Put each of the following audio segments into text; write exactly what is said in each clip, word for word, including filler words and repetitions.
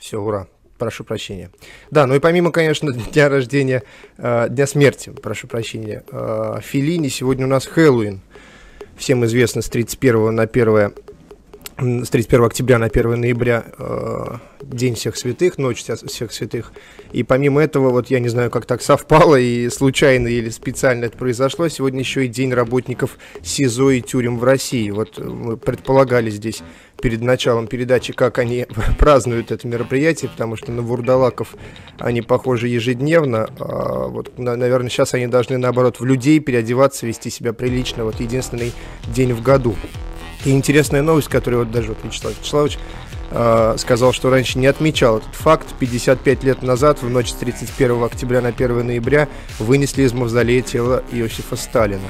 Все, ура. Прошу прощения. Да, ну и помимо, конечно, дня рождения, э, дня смерти, прошу прощения, э, Феллини, сегодня у нас Хэллоуин. Всем известно, с тридцать первого октября на первое ноября э, День всех святых, Ночь всех святых. И помимо этого, вот я не знаю, как так совпало, и случайно или специально это произошло, сегодня еще и День работников СИЗО и тюрем в России. Вот мы предполагали здесь перед началом передачи, как они празднуют это мероприятие, потому что на вурдалаков они похожи ежедневно. А вот, наверное, сейчас они должны, наоборот, в людей переодеваться, вести себя прилично. Вот единственный день в году. И интересная новость, которую вот даже вот Вячеслав Вячеславович э, сказал, что раньше не отмечал этот факт. пятьдесят пять лет назад, в ночь с тридцать первого октября на первое ноября, вынесли из мавзолея тело Иосифа Сталина.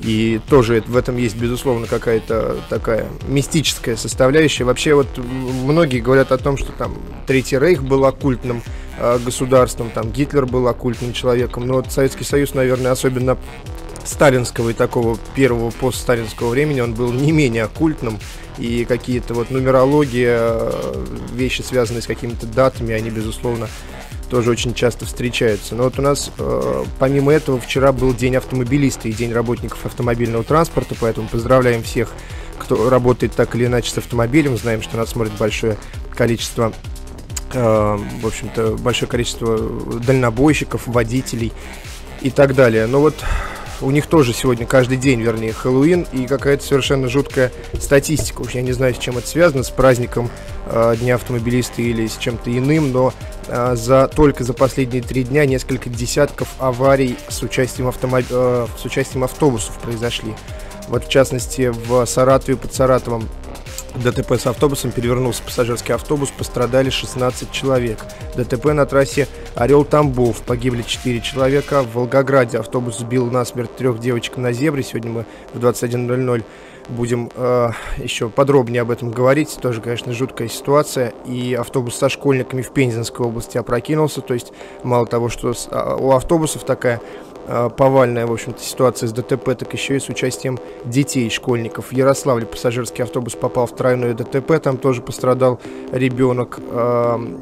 И тоже в этом есть, безусловно, какая-то такая мистическая составляющая. Вообще, вот многие говорят о том, что там Третий Рейх был оккультным э, государством, там Гитлер был оккультным человеком. Но вот Советский Союз, наверное, особенно сталинского и такого первого постсталинского времени, он был не менее оккультным. И какие-то вот нумерология, вещи, связанные с какими-то датами, они, безусловно, тоже очень часто встречаются. Но вот у нас, э, помимо этого, вчера был День автомобилиста и День работников автомобильного транспорта, поэтому поздравляем всех, кто работает так или иначе с автомобилем. Знаем, что нас смотрит большое количество, э, в общем-то, большое количество дальнобойщиков, водителей и так далее. Но вот у них тоже сегодня каждый день, вернее, Хэллоуин, и какая-то совершенно жуткая статистика. Уж я не знаю, с чем это связано, с праздником э, Дня автомобилиста или с чем-то иным, но э, за, только за последние три дня несколько десятков аварий с участием, автомо- э, с участием автобусов произошли. Вот, в частности, в Саратове, под Саратовом, ДТП с автобусом, перевернулся пассажирский автобус, пострадали шестнадцать человек. ДТП на трассе Орел-Тамбов, погибли четыре человека. В Волгограде автобус сбил насмерть трех девочек на зебре. Сегодня мы в двадцать один ноль ноль будем э, еще подробнее об этом говорить. Тоже, конечно, жуткая ситуация. И автобус со школьниками в Пензенской области опрокинулся. То есть мало того, что с, а, у автобусов такая повальная, в общем-то, ситуация с ДТП, так еще и с участием детей, школьников. В Ярославле пассажирский автобус попал в тройное ДТП, там тоже пострадал ребенок.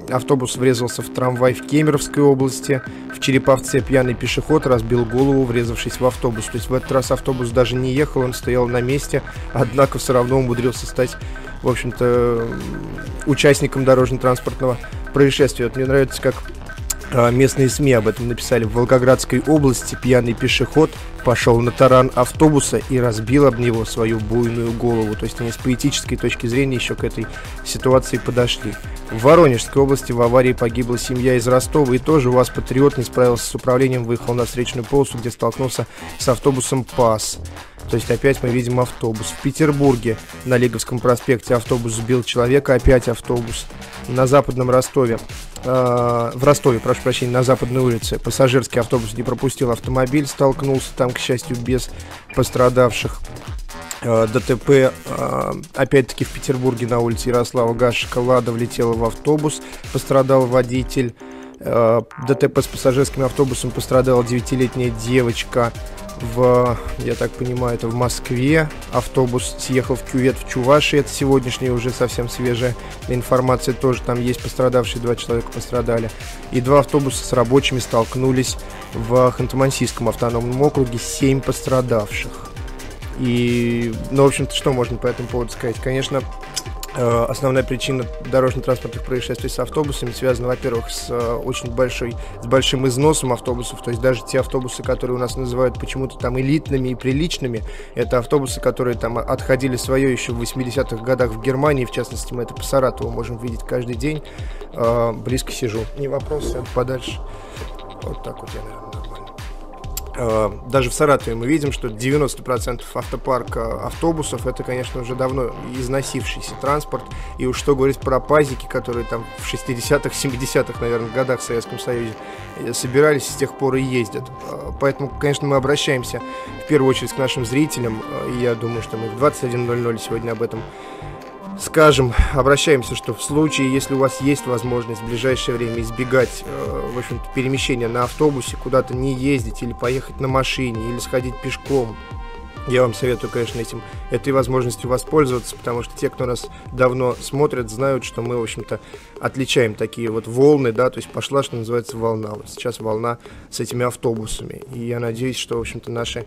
Автобус врезался в трамвай в Кемеровской области. В Череповце пьяный пешеход разбил голову, врезавшись в автобус. То есть в этот раз автобус даже не ехал, он стоял на месте, однако все равно умудрился стать, в общем-то, участником дорожно-транспортного происшествия. Вот мне нравится, как местные СМИ об этом написали. В Волгоградской области пьяный пешеход пошел на таран автобуса и разбил об него свою буйную голову. То есть они с поэтической точки зрения еще к этой ситуации подошли. В Воронежской области в аварии погибла семья из Ростова. И тоже УАЗ-патриот не справился с управлением, выехал на встречную полосу, где столкнулся с автобусом ПАС. То есть опять мы видим автобус. В Петербурге на Лиговском проспекте автобус сбил человека, опять автобус. На Западном Ростове, э, в Ростове, прошу прощения, на Западной улице пассажирский автобус не пропустил автомобиль, столкнулся там, к счастью, без пострадавших. Э, ДТП, э, опять-таки, в Петербурге на улице Ярослава Гашика «Лада» влетела в автобус, пострадал водитель. Э, ДТП с пассажирским автобусом пострадала девятилетняя девочка. В, я так понимаю, это в Москве автобус съехал в кювет в Чувашии. Это сегодняшняя уже совсем свежая информация. Тоже там есть пострадавшие, два человека пострадали. И два автобуса с рабочими столкнулись в Ханты-Мансийском автономном округе, семь пострадавших. И, ну, в общем-то, что можно по этому поводу сказать? Конечно, основная причина дорожно-транспортных происшествий с автобусами связана, во-первых, с очень большой, с большим износом автобусов. То есть даже те автобусы, которые у нас называют почему-то там элитными и приличными, это автобусы, которые там отходили свое еще в восьмидесятых годах в Германии. В частности, мы это по Саратову можем видеть каждый день. Близко сижу. Не вопрос, сяду подальше. Вот так вот я, наверное, нормально. Даже в Саратове мы видим, что девяносто процентов автопарка автобусов — это, конечно, уже давно износившийся транспорт. И уж что говорить про пазики, которые там в шестидесятых, семидесятых, наверное, годах в Советском Союзе собирались, с тех пор и ездят. Поэтому, конечно, мы обращаемся в первую очередь к нашим зрителям. И я думаю, что мы в двадцать один ноль ноль сегодня об этом скажем, обращаемся, что в случае, если у вас есть возможность в ближайшее время избегать, э, в общем-то, перемещения на автобусе, куда-то не ездить или поехать на машине, или сходить пешком, Я вам советую, конечно, этим, этой возможностью воспользоваться, потому что те, кто нас давно смотрят, знают, что мы, в общем-то, отличаем такие вот волны, да, то есть пошла, что называется, волна. Вот сейчас волна с этими автобусами. И я надеюсь, что, в общем-то, наши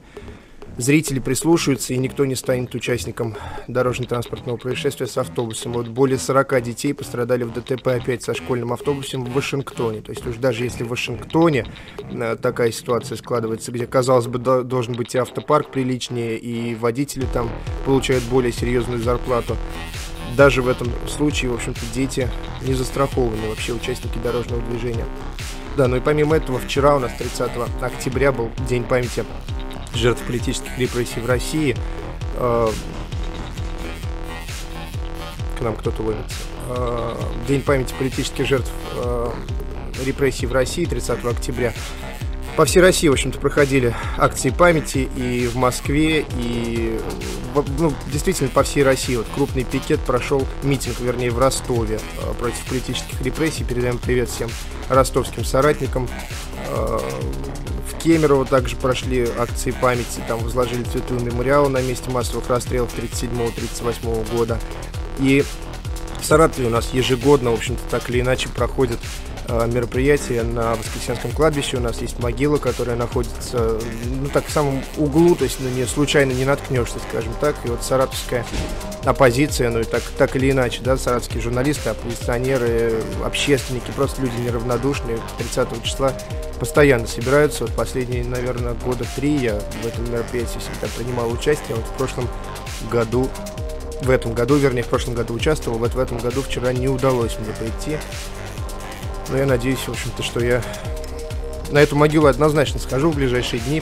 зрители прислушаются, и никто не станет участником дорожно-транспортного происшествия с автобусом. Вот более сорока детей пострадали в ДТП опять со школьным автобусом в Вашингтоне. То есть уж даже если в Вашингтоне такая ситуация складывается, где, казалось бы, должен быть и автопарк приличнее, и водители там получают более серьезную зарплату, даже в этом случае, в общем-то, дети не застрахованы, вообще участники дорожного движения. Да, ну и помимо этого, вчера у нас тридцатого октября был День памяти жертв политических репрессий в России. К нам кто-то ловится. День памяти политических жертв репрессий в России тридцатого октября. По всей России, в общем-то, проходили акции памяти и в Москве, и, ну, действительно, по всей России. Вот крупный пикет прошел, митинг, вернее, в Ростове против политических репрессий. Передаем привет всем ростовским соратникам. В Кемерово также прошли акции памяти, там возложили цветы мемориала на месте массовых расстрелов тридцать седьмого — тридцать восьмого года. И в Саратове у нас ежегодно, в общем-то, так или иначе проходят мероприятие на Воскресенском кладбище. У нас есть могила, которая находится, ну, так, в самом углу, то есть на нее случайно не наткнешься, скажем так. И вот саратовская оппозиция, ну и так, так или иначе, да, саратовские журналисты, оппозиционеры, общественники, просто люди неравнодушные, тридцатого числа постоянно собираются. Вот последние, наверное, года три я в этом мероприятии всегда принимал участие. Вот в прошлом году, в этом году, вернее, в прошлом году участвовал, вот в этом году вчера не удалось мне прийти. Но я надеюсь, в общем-то, что я на эту могилу однозначно схожу в ближайшие дни.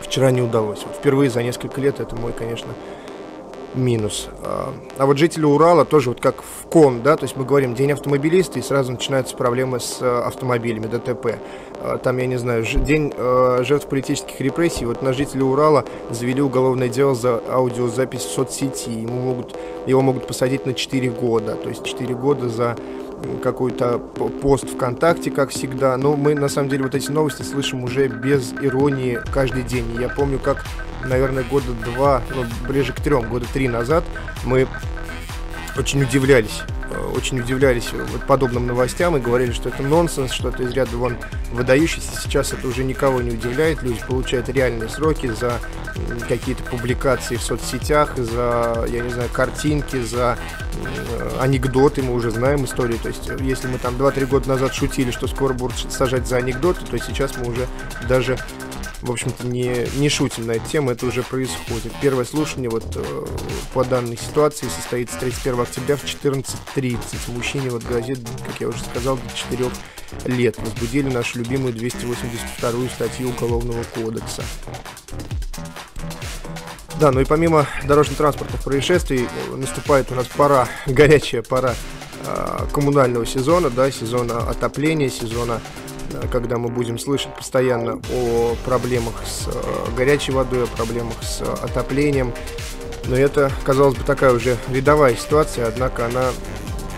Вчера не удалось. Вот впервые за несколько лет это мой, конечно, минус. А вот жители Урала тоже вот как в кон, да, то есть мы говорим День автомобилиста, и сразу начинаются проблемы с автомобилями, ДТП. Там, я не знаю, День жертв политических репрессий. Вот на жителя Урала завели уголовное дело за аудиозапись в соцсети. Ему могут, его могут посадить на четыре года, то есть четыре года за какой-то пост ВКонтакте, как всегда. Но мы, на самом деле, вот эти новости слышим уже без иронии каждый день. Я помню, как, наверное, года два, ну, ближе к трем, года три назад мы очень удивлялись, очень удивлялись вот подобным новостям и говорили, что это нонсенс, что это из ряда вон выдающийся. Сейчас это уже никого не удивляет. Люди получают реальные сроки за какие-то публикации в соцсетях, за, я не знаю, картинки, за анекдоты. Мы уже знаем историю. То есть, если мы там два-три года назад шутили, что скоро будут сажать за анекдоты, то сейчас мы уже даже, в общем-то, не, не шутим на эту тему, это уже происходит. Первое слушание вот э, по данной ситуации состоится тридцать первого октября в четырнадцать тридцать. Мужчине вот грозит, как я уже сказал, до четырёх лет. Возбудили нашу любимую двести восемьдесят вторую статью Уголовного кодекса. Да, ну и помимо дорожно-транспортных происшествий наступает у нас пора, горячая пора э, коммунального сезона, да, сезона отопления, сезона, когда мы будем слышать постоянно о проблемах с горячей водой, о проблемах с отоплением. Но это, казалось бы, такая уже рядовая ситуация, однако она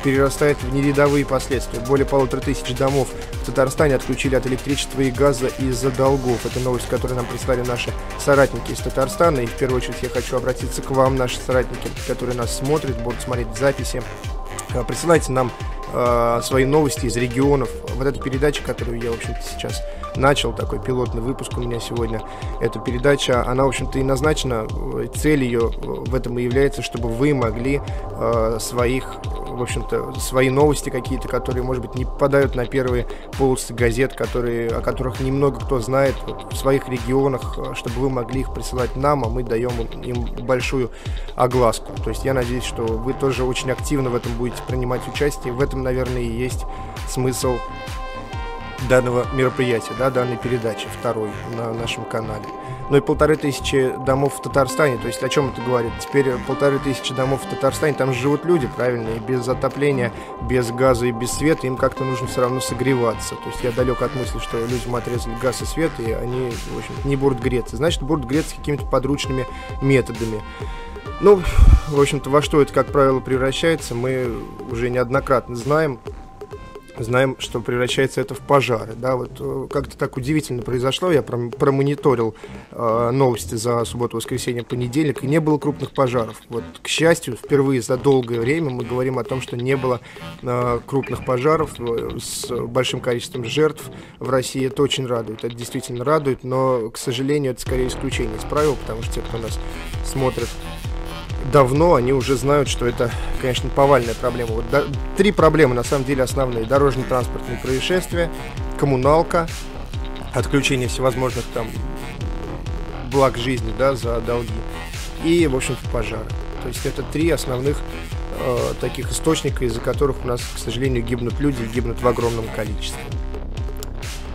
перерастает в нерядовые последствия. Более полутора тысяч домов в Татарстане отключили от электричества и газа из-за долгов. Это новость, которую нам прислали наши соратники из Татарстана. И в первую очередь я хочу обратиться к вам, наши соратники, которые нас смотрят, будут смотреть записи. Присылайте нам свои новости из регионов. Вот эта передача, которую я, в общем-то, сейчас начал, такой пилотный выпуск у меня сегодня, эта передача, она, в общем-то, и назначена, цель ее в этом и является, чтобы вы могли э, своих, в общем-то, свои новости какие-то, которые, может быть, не попадают на первые полосы газет, которые, о которых немного кто знает, вот, в своих регионах, чтобы вы могли их присылать нам, а мы даем им большую огласку. То есть я надеюсь, что вы тоже очень активно в этом будете принимать участие. В этом, наверное, и есть смысл данного мероприятия, да, данной передачи, второй на нашем канале. Ну и полторы тысячи домов в Татарстане, то есть о чем это говорит? Теперь полторы тысячи домов в Татарстане, там же живут люди, правильно, и без отопления, без газа и без света, им как-то нужно все равно согреваться. То есть я далек от мысли, что людям отрезали газ и свет, и они, в общем, не будут греться. Значит, будут греться какими-то подручными методами. Ну, в общем-то, во что это, как правило, превращается, мы уже неоднократно знаем. знаем, что превращается это в пожары. Да, вот как-то так удивительно произошло. Я промониторил э, новости за субботу, воскресенье, понедельник, и не было крупных пожаров. Вот, к счастью, впервые за долгое время мы говорим о том, что не было э, крупных пожаров с большим количеством жертв в России. Это очень радует, это действительно радует, но, к сожалению, это скорее исключение из правил, потому что те, кто нас смотрит давно, они уже знают, что это, конечно, повальная проблема. Вот, да, три проблемы, на самом деле, основные. Дорожно-транспортные происшествия, коммуналка, отключение всевозможных там благ жизни, да, за долги и, в общем-то, пожары. То есть это три основных э, таких источника, из-за которых у нас, к сожалению, гибнут люди и гибнут в огромном количестве.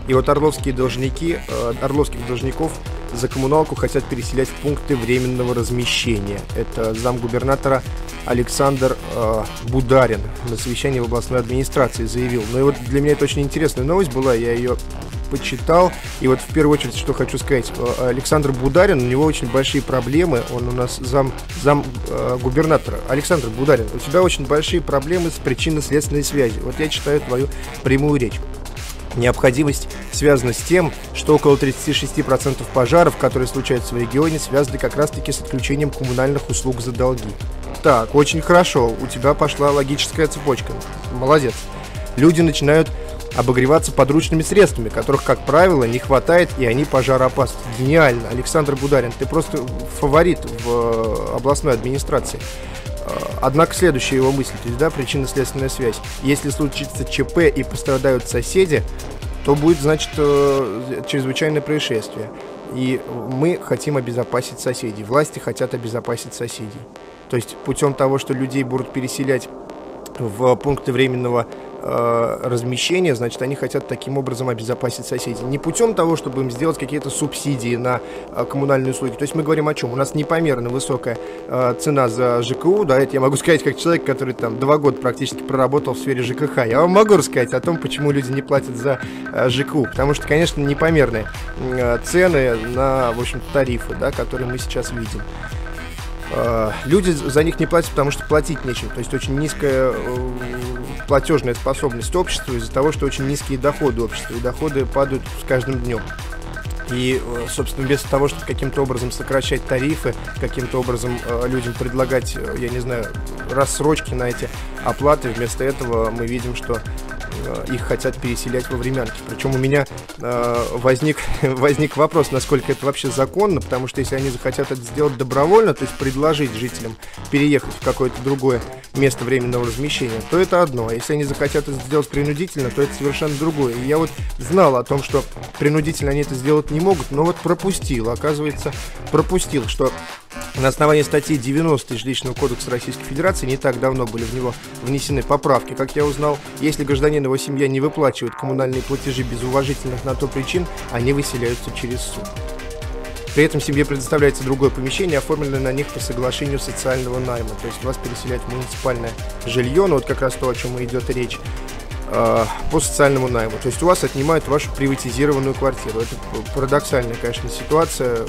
И вот орловские должники, э, орловских должников за коммуналку хотят переселять в пункты временного размещения. Это замгубернатора Александр э, Бударин на совещании в областной администрации заявил. Ну и вот для меня это очень интересная новость была, я ее почитал. И вот в первую очередь, что хочу сказать, Александр Бударин, у него очень большие проблемы, он у нас зам, зам э, губернатора. Александр Бударин, у тебя очень большие проблемы с причинно-следственной связью. Вот я читаю твою прямую речь. Необходимость связана с тем, что около тридцати шести процентов пожаров, которые случаются в регионе, связаны как раз-таки с отключением коммунальных услуг за долги. Так, очень хорошо, у тебя пошла логическая цепочка. Молодец. Люди начинают обогреваться подручными средствами, которых, как правило, не хватает, и они пожароопасны. Гениально. Александр Бударин, ты просто фаворит в областной администрации. Однако следующая его мысль, то есть, да, причинно-следственная связь. Если случится ЧП и пострадают соседи, то будет, значит, чрезвычайное происшествие. И мы хотим обезопасить соседей. Власти хотят обезопасить соседей. То есть путем того, что людей будут переселять в пункты временного э, размещения, значит, они хотят таким образом обезопасить соседей. Не путем того, чтобы им сделать какие-то субсидии на э, коммунальные услуги. То есть мы говорим о чем? У нас непомерно высокая э, цена за ЖКУ, да, это я могу сказать как человек, который там два года практически проработал в сфере ЖКХ. Я вам могу рассказать о том, почему люди не платят за э, ЖКУ, потому что, конечно, непомерные э, цены на, в общем, тарифы, да, которые мы сейчас видим. Люди за них не платят, потому что платить нечем. То есть очень низкая платежная способность общества из-за того, что очень низкие доходы общества. И доходы падают с каждым днем. И, собственно, без того, чтобы каким-то образом сокращать тарифы, каким-то образом людям предлагать, я не знаю, рассрочки на эти оплаты, вместо этого мы видим, что их хотят переселять во времянки. Причем у меня э, возник, возник вопрос, насколько это вообще законно, потому что если они захотят это сделать добровольно, то есть предложить жителям переехать в какое-то другое место временного размещения, то это одно. А если они захотят это сделать принудительно, то это совершенно другое. И я вот знал о том, что принудительно они это сделать не могут, но вот пропустил, оказывается, пропустил, что на основании статьи девяностой Жилищного кодекса Российской Федерации не так давно были в него внесены поправки, как я узнал. Если гражданин и его семья не выплачивают коммунальные платежи без уважительных на то причин, они выселяются через суд. При этом семье предоставляется другое помещение, оформленное на них по соглашению социального найма. То есть вас переселяют в муниципальное жилье, ну вот как раз то, о чем идет речь, по социальному найму. То есть у вас отнимают вашу приватизированную квартиру. Это парадоксальная, конечно, ситуация.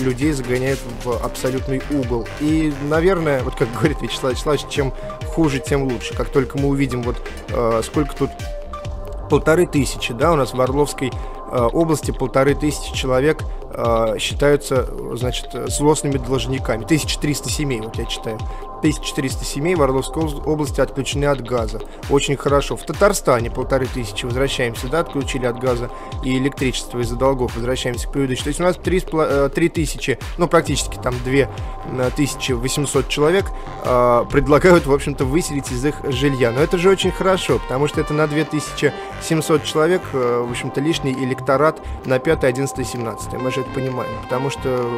Людей загоняют в абсолютный угол. И, наверное, вот как говорит Вячеслав Вячеславович, чем хуже, тем лучше. Как только мы увидим, вот сколько тут, полторы тысячи, да, у нас в Орловской области полторы тысячи человек считаются, значит, злостными должниками. тысяча триста семей, вот я читаю. тысяча четыреста семей в Орловской области отключены от газа. Очень хорошо. В Татарстане полторы тысячи, возвращаемся, да, отключили от газа и электричества из-за долгов, возвращаемся к предыдущей. То есть у нас три тысячи, ну, практически там две тысячи восемьсот человек э, предлагают, в общем-то, выселить из их жилья. Но это же очень хорошо, потому что это на две тысячи семьсот человек, э, в общем-то, лишний электорат на пятое, одиннадцатое, семнадцатое. Мы же это понимаем, потому что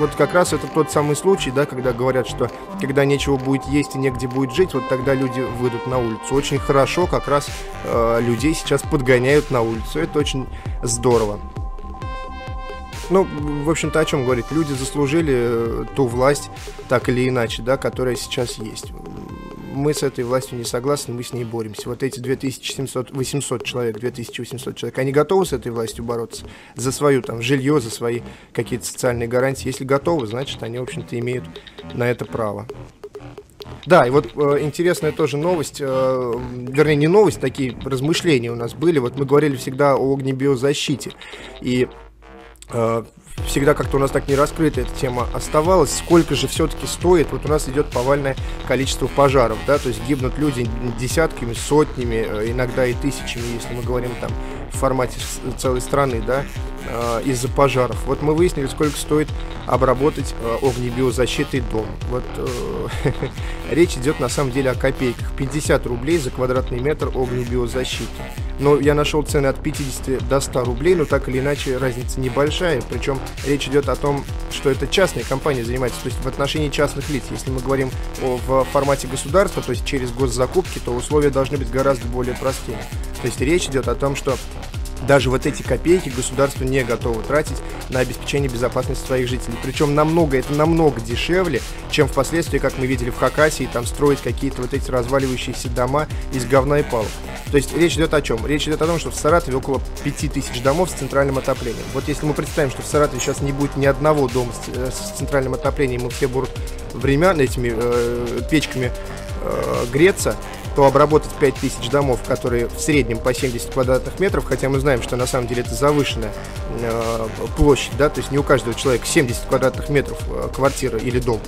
вот как раз это тот самый случай, да, когда говорят, что когда нечего будет есть и негде будет жить, вот тогда люди выйдут на улицу. Очень хорошо, как раз э, людей сейчас подгоняют на улицу. Это очень здорово. Ну, в общем-то, о чем говорить? Люди заслужили ту власть, так или иначе, да, которая сейчас есть. Мы с этой властью не согласны, мы с ней боремся. Вот эти две тысячи восемьсот человек, две тысячи восемьсот человек, они готовы с этой властью бороться за свое там жилье, за свои какие-то социальные гарантии? Если готовы, значит, они, в общем-то, имеют на это право. Да, и вот э, интересная тоже новость, э, вернее, не новость, такие размышления у нас были. Вот мы говорили всегда о огнебиозащите, и э, всегда как-то у нас так не раскрыта эта тема оставалась. Сколько же все-таки стоит? Вот у нас идет повальное количество пожаров, да, то есть гибнут люди десятками, сотнями, иногда и тысячами, если мы говорим там в формате целой страны, да, из-за пожаров. Вот мы выяснили, сколько стоит обработать огнебиозащитой дом. Вот речь идет на самом деле о копейках. пятьдесят рублей за квадратный метр огнебиозащиты. Но я нашел цены от пятидесяти до ста рублей, но так или иначе разница небольшая. Причем речь идет о том, что это частные компании занимаются, то есть в отношении частных лиц. Если мы говорим о, в формате государства, то есть через госзакупки, то условия должны быть гораздо более простыми. То есть речь идет о том, что даже вот эти копейки государство не готово тратить на обеспечение безопасности своих жителей. Причем намного, это намного дешевле, чем впоследствии, как мы видели в Хакасии, там строить какие-то вот эти разваливающиеся дома из говна и палок. То есть речь идет о чем? Речь идет о том, что в Саратове около пяти тысяч домов с центральным отоплением. Вот если мы представим, что в Саратове сейчас не будет ни одного дома с центральным отоплением, мы все будут времен этими э, печками э, греться, то обработать пять тысяч домов, которые в среднем по семьдесят квадратных метров, хотя мы знаем, что на самом деле это завышенная э, площадь, да, то есть не у каждого человека семьдесят квадратных метров э, квартира или дом.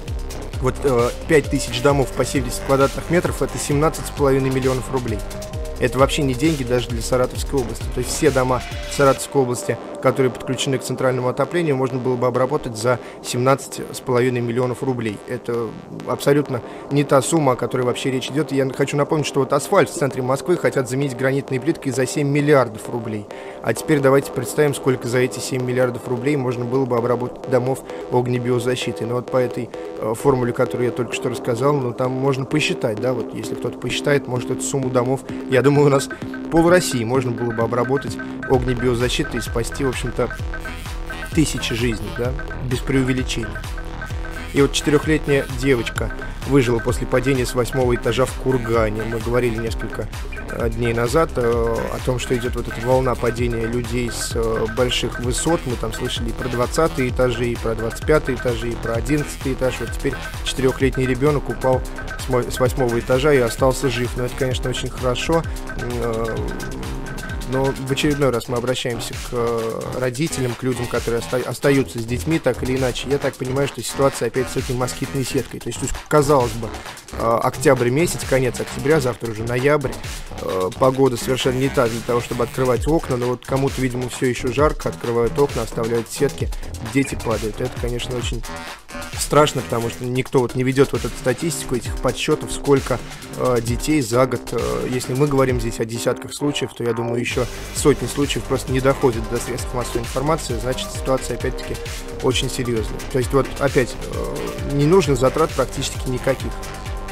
Вот э, пять тысяч домов по семьдесят квадратных метров – это семнадцать с половиной миллионов рублей. Это вообще не деньги даже для Саратовской области. То есть все дома в Саратовской области, которые подключены к центральному отоплению, можно было бы обработать за семнадцать с половиной миллионов рублей. Это абсолютно не та сумма, о которой вообще речь идет. И я хочу напомнить, что вот асфальт в центре Москвы хотят заменить гранитной плиткой за семь миллиардов рублей. А теперь давайте представим, сколько за эти семь миллиардов рублей можно было бы обработать домов огнебиозащиты. Но вот по этой э, формуле, которую я только что рассказал, ну там можно посчитать, да, вот если кто-то посчитает, может, эту сумму домов, я думаю, Думаю, у нас пол России можно было бы обработать огнебиозащитой и спасти, в общем-то, тысячи жизней, да, без преувеличения. И вот четырехлетняя девочка выжила после падения с восьмого этажа в Кургане. Мы говорили несколько дней назад о том, что идет вот эта волна падения людей с больших высот. Мы там слышали и про двадцатые этажи, и про двадцать пятые этажи, и про одиннадцатый этаж. Вот теперь четырехлетний ребенок упал с восьмого этажа и остался жив. Но это, конечно, очень хорошо. Но в очередной раз мы обращаемся к родителям, к людям, которые остаются с детьми, так или иначе. Я так понимаю, что ситуация опять с этой москитной сеткой. То есть, казалось бы, октябрь месяц, конец октября, завтра уже ноябрь. Погода совершенно не та для того, чтобы открывать окна, но вот кому-то, видимо, все еще жарко, открывают окна, оставляют сетки, дети падают. Это, конечно, очень страшно, потому что никто вот не ведет вот эту статистику, этих подсчетов, сколько э, детей за год. Э, если мы говорим здесь о десятках случаев, то, я думаю, еще сотни случаев просто не доходят до средств массовой информации, значит, ситуация, опять-таки, очень серьезная. То есть, вот, опять, э, не нужно затрат практически никаких.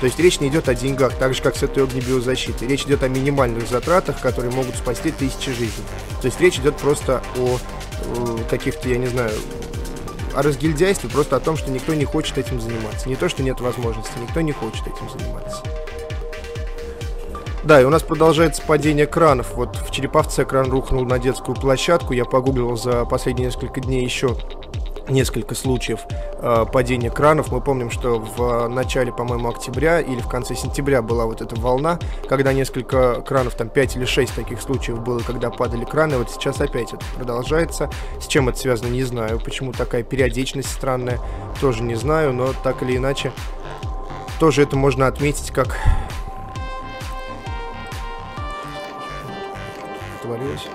То есть речь не идет о деньгах, так же, как с этой огнебиозащитой. Речь идет о минимальных затратах, которые могут спасти тысячи жизней. То есть речь идет просто о каких-то, я не знаю, о разгильдяйстве, просто о том, что никто не хочет этим заниматься. Не то, что нет возможности, никто не хочет этим заниматься. Да, и у нас продолжается падение кранов. Вот в Череповце кран рухнул на детскую площадку. Я погуглил за последние несколько дней еще несколько случаев э, падения кранов. Мы помним, что в начале, по-моему, октября или в конце сентября была вот эта волна, когда несколько кранов, там пять или шесть таких случаев было, когда падали краны. Вот сейчас опять это продолжается. С чем это связано, не знаю. Почему такая периодичность странная, тоже не знаю. Но так или иначе, тоже это можно отметить как... Творилось...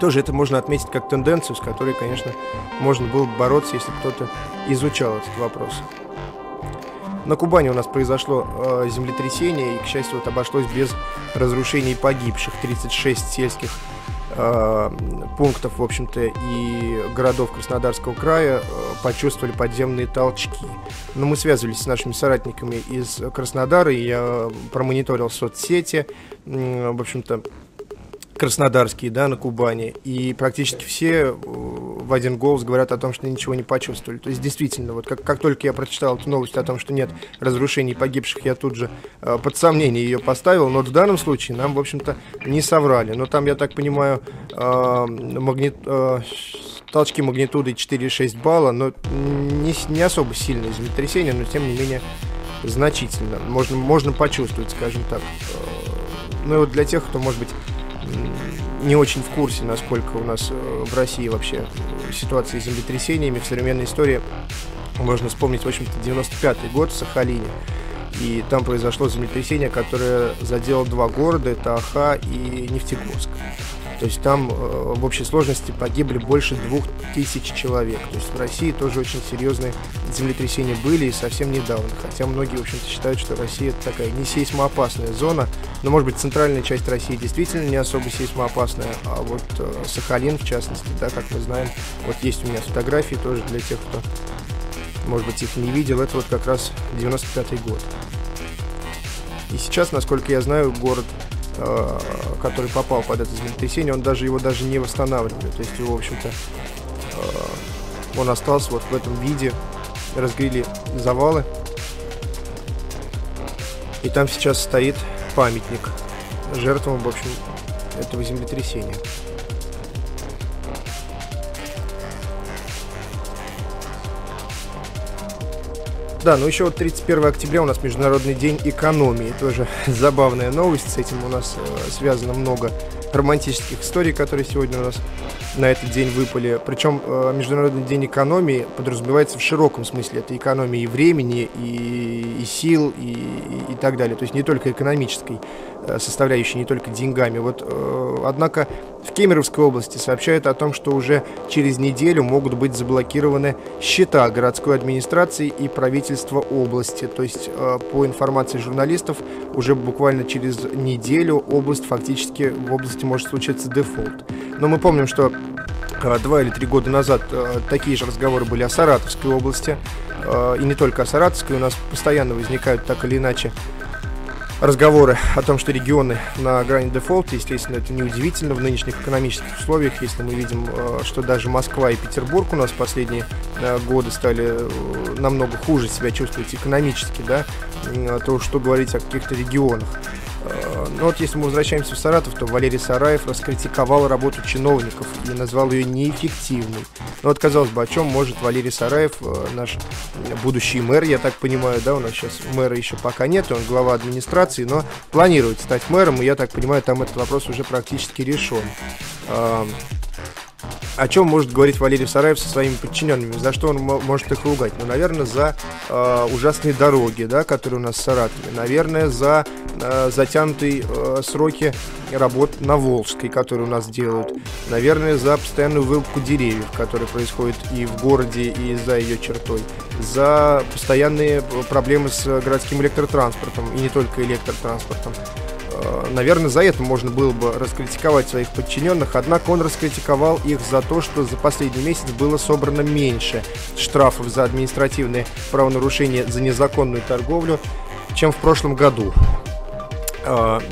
Тоже это можно отметить как тенденцию, с которой, конечно, можно было бы бороться, если кто-то изучал этот вопрос. На Кубани у нас произошло э, землетрясение, и, к счастью, вот обошлось без разрушений погибших. тридцать шесть сельских э, пунктов, в общем-то, и городов Краснодарского края э, почувствовали подземные толчки. Но мы связывались с нашими соратниками из Краснодара, и я промониторил соцсети, э, в общем-то, краснодарские, да, на Кубани, и практически все в один голос говорят о том, что ничего не почувствовали. То есть, действительно, вот как, как только я прочитал эту новость о том, что нет разрушений погибших, я тут же э, под сомнение ее поставил, но в данном случае нам, в общем-то, не соврали. Но там, я так понимаю, э, магнит... Э, толчки магнитудой четыре и шесть балла, но не, не особо сильное землетрясение, но, тем не менее, значительно. Можно, можно почувствовать, скажем так. Ну и вот для тех, кто, может быть, не очень в курсе, насколько у нас в России вообще ситуация с землетрясениями в современной истории, можно вспомнить, в общем-то, девяносто пятый год в Сахалине. И там произошло землетрясение, которое задело два города, это Аха и Нефтегорск. То есть там э, в общей сложности погибли больше двух тысяч человек. То есть в России тоже очень серьезные землетрясения были и совсем недавно. Хотя многие, в общем-то, считают, что Россия — это такая не сейсмоопасная зона. Но, может быть, центральная часть России действительно не особо сейсмоопасная. А вот э, Сахалин, в частности, да, как мы знаем, вот есть у меня фотографии тоже для тех, кто, может быть, их не видел. Это вот как раз девяносто пятый год. И сейчас, насколько я знаю, город, который попал под это землетрясение, он даже его даже не восстанавливает. То есть его, в общем-то, он остался вот в этом виде. Разгрели завалы. И там сейчас стоит памятник жертвам, в общем, этого землетрясения. Да, ну еще вот тридцать первого октября у нас Международный день экономии. Тоже забавная новость. С этим у нас э, связано много романтических историй, которые сегодня у нас на этот день выпали. Причем э, Международный день экономии подразумевается в широком смысле. Это экономия и времени, и, и сил, и, и, и так далее. То есть не только экономической э, составляющей, не только деньгами. Вот, э, однако в Кемеровской области сообщают о том, что уже через неделю могут быть заблокированы счета городской администрации и правительства области. То есть, по информации журналистов, уже буквально через неделю область фактически, в области может случиться дефолт. Но мы помним, что два или три года назад такие же разговоры были о Саратовской области. И не только о Саратовской. У нас постоянно возникают так или иначе разговоры о том, что регионы на грани дефолта. Естественно, это неудивительно в нынешних экономических условиях, если мы видим, что даже Москва и Петербург у нас в последние годы стали намного хуже себя чувствовать экономически, да, то уж что говорить о каких-то регионах. Но вот если мы возвращаемся в Саратов, то Валерий Сараев раскритиковал работу чиновников и назвал ее неэффективной. Но вот, казалось бы, о чем может Валерий Сараев, наш будущий мэр, я так понимаю, да, у нас сейчас мэра еще пока нет, он глава администрации, но планирует стать мэром, и, я так понимаю, там этот вопрос уже практически решен. О чем может говорить Валерий Сараев со своими подчиненными? За что он может их ругать? Ну, наверное, за э, ужасные дороги, да, которые у нас в Саратове. Наверное, за э, затянутые э, сроки работ на Волжской, которые у нас делают. Наверное, за постоянную вырубку деревьев, которая происходит и в городе, и за ее чертой. За постоянные проблемы с городским электротранспортом, и не только электротранспортом. Наверное, за это можно было бы раскритиковать своих подчиненных, однако он раскритиковал их за то, что за последний месяц было собрано меньше штрафов за административные правонарушения, за незаконную торговлю, чем в прошлом году.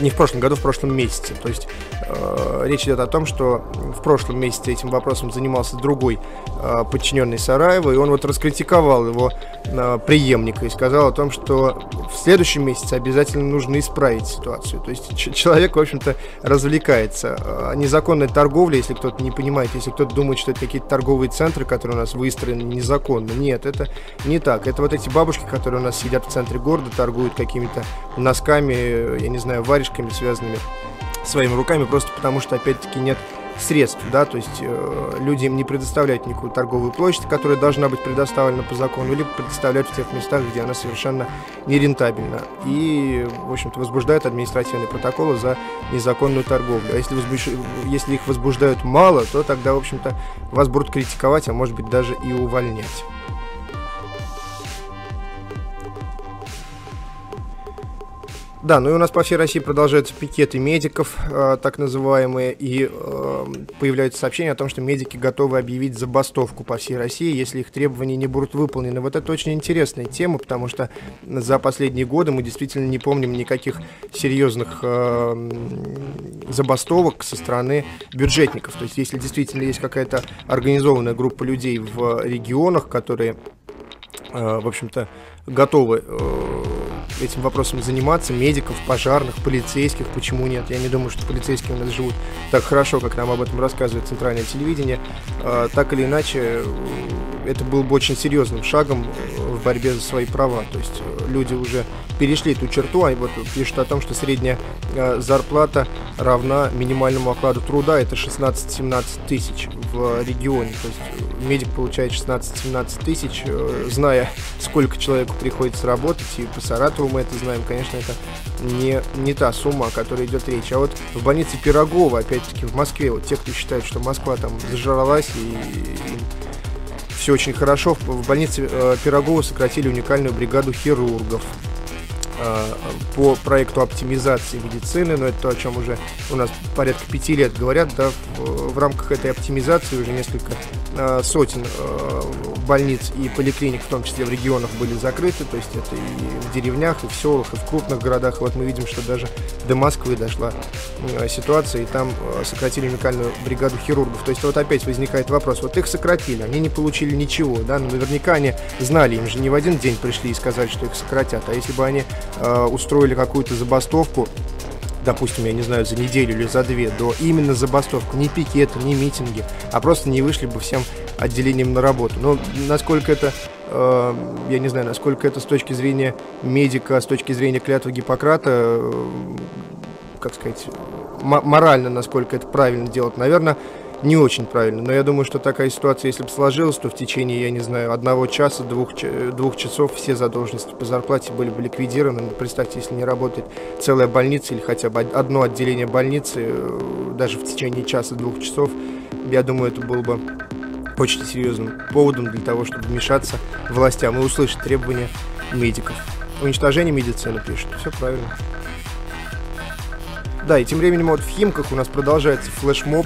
Не в прошлом году, в прошлом месяце. То есть э, речь идет о том, что в прошлом месяце этим вопросом занимался другой э, подчиненный Сараева, и он вот раскритиковал его э, преемника и сказал о том, что в следующем месяце обязательно нужно исправить ситуацию. То есть человек, в общем-то, развлекается. Э, незаконная торговля, если кто-то не понимает, если кто-то думает, что это какие-то торговые центры, которые у нас выстроены незаконно. Нет, это не так. Это вот эти бабушки, которые у нас сидят в центре города, торгуют какими-то носками, я не знаю, варежками, связанными своими руками, просто потому что, опять-таки, нет средств, да, то есть э, люди им не предоставляют никакую торговую площадь, которая должна быть предоставлена по закону, или предоставляют в тех местах, где она совершенно нерентабельна. И, в общем-то, возбуждают административные протоколы за незаконную торговлю. А если, возбуж... если их возбуждают мало, то тогда, в общем-то, вас будут критиковать, а может быть, даже и увольнять. Да, ну и у нас по всей России продолжаются пикеты медиков, э, так называемые, и э, появляются сообщения о том, что медики готовы объявить забастовку по всей России, если их требования не будут выполнены. Вот это очень интересная тема, потому что за последние годы мы действительно не помним никаких серьезных э, забастовок со стороны бюджетников. То есть если действительно есть какая-то организованная группа людей в регионах, которые, э, в общем-то, готовы э, этим вопросом заниматься, медиков, пожарных, полицейских, почему нет? Я не думаю, что полицейские у нас живут так хорошо, как нам об этом рассказывает центральное телевидение. Э, так или иначе, это было бы очень серьезным шагом в борьбе за свои права. То есть люди уже перешли эту черту, они вот пишут о том, что средняя зарплата равна минимальному окладу труда, это шестнадцать-семнадцать тысяч в регионе. То есть медик получает шестнадцать-семнадцать тысяч, зная, сколько человеку приходится работать, и по Саратову мы это знаем, конечно, это не, не та сумма, о которой идет речь. А вот в больнице Пирогова, опять-таки в Москве, вот те, кто считает, что Москва там зажралась и, и все очень хорошо, в больнице Пирогова сократили уникальную бригаду хирургов по проекту оптимизации медицины, но это то, о чем уже у нас порядка пяти лет говорят, да, в, в рамках этой оптимизации уже несколько а, сотен а, больниц и поликлиник, в том числе в регионах, были закрыты, то есть это и в деревнях, и в селах, и в крупных городах. И вот мы видим, что даже до Москвы дошла а, ситуация, и там а, сократили уникальную бригаду хирургов. То есть вот опять возникает вопрос, вот их сократили, они не получили ничего, да, но наверняка они знали, им же не в один день пришли и сказали, что их сократят, а если бы они устроили какую-то забастовку, допустим, я не знаю, за неделю или за две до, именно забастовку, не пикеты, не митинги, а просто не вышли бы всем отделением на работу. Но насколько это, э, я не знаю, насколько это с точки зрения медика, с точки зрения клятвы Гиппократа, э, как сказать, морально, насколько это правильно делать, наверное, не очень правильно, но я думаю, что такая ситуация, если бы сложилась, то в течение, я не знаю, одного часа, двух, двух часов все задолженности по зарплате были бы ликвидированы. Но представьте, если не работает целая больница или хотя бы одно отделение больницы, даже в течение часа-двух часов, я думаю, это было бы очень серьезным поводом для того, чтобы вмешаться властям и услышать требования медиков. Уничтожение медицины, пишут, все правильно. Да, и тем временем вот в Химках у нас продолжается флешмоб,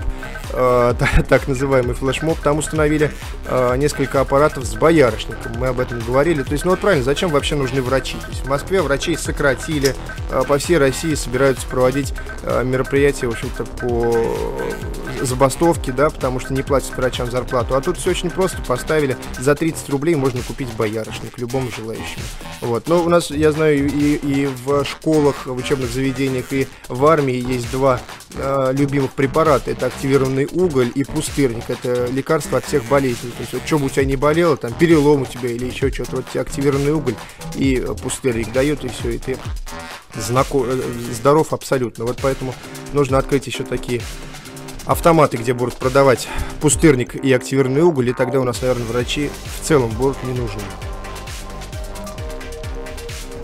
э, так называемый флешмоб. Там установили э, несколько аппаратов с боярышником, мы об этом говорили. То есть, ну вот правильно, зачем вообще нужны врачи? То есть в Москве врачей сократили, э, по всей России собираются проводить э, мероприятия, в общем-то, по забастовке, да, потому что не платят врачам зарплату. А тут все очень просто, поставили за тридцать рублей можно купить боярышник любому желающему. Вот. Но у нас, я знаю, и, и в школах, в учебных заведениях, и в армии есть два э, любимых препарата. Это активированный уголь и пустырник. Это лекарство от всех болезней. То есть вот, что бы у тебя не болело, там перелом у тебя или еще что-то, вот тебе активированный уголь и пустырник дает, и все, и ты знако... здоров абсолютно. Вот поэтому нужно открыть еще такие автоматы, где будут продавать пустырник и активированный уголь, и тогда у нас, наверное, врачи в целом будут не нужны.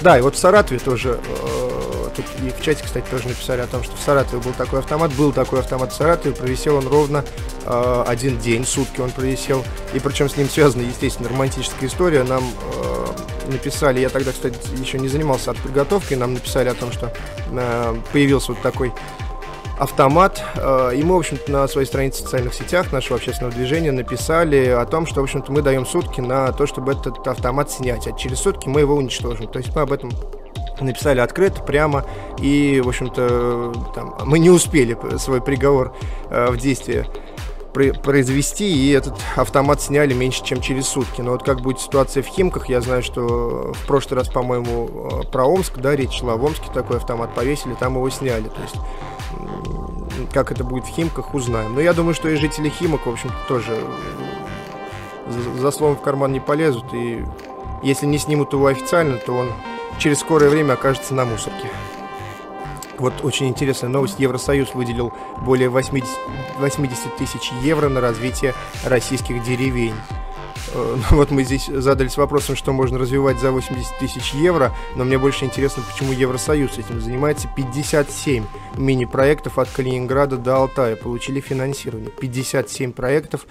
Да, и вот в Саратове тоже... Э, И в чате, кстати, тоже написали о том, что в Саратове был такой автомат. Был такой автомат в Саратове, провисел он ровно э, один день, сутки он провисел. И причем с ним связана, естественно, романтическая история. Нам э, написали, я тогда, кстати, еще не занимался подготовкой, нам написали о том, что э, появился вот такой автомат. Э, и мы, в общем-то, на своей странице в социальных сетях нашего общественного движения написали о том, что, в общем-то, мы даем сутки на то, чтобы этот автомат снять. А через сутки мы его уничтожим. То есть мы об этом... написали открыто, прямо, и, в общем-то, мы не успели свой приговор э, в действие произвести, и этот автомат сняли меньше, чем через сутки. Но вот как будет ситуация в Химках, я знаю, что в прошлый раз, по-моему, про Омск, да, речь шла, в Омске такой автомат повесили, там его сняли, то есть... Как это будет в Химках, узнаем. Но я думаю, что и жители Химок, в общем-то, тоже за, за словом в карман не полезут, и если не снимут его официально, то он... через скорое время окажется на мусорке. Вот очень интересная новость. Евросоюз выделил более восемьдесят тысяч евро на развитие российских деревень. Вот мы здесь задались вопросом, что можно развивать за восемьдесят тысяч евро, но мне больше интересно, почему Евросоюз этим занимается. пятьдесят семь мини-проектов от Калининграда до Алтая получили финансирование. пятьдесят семь проектов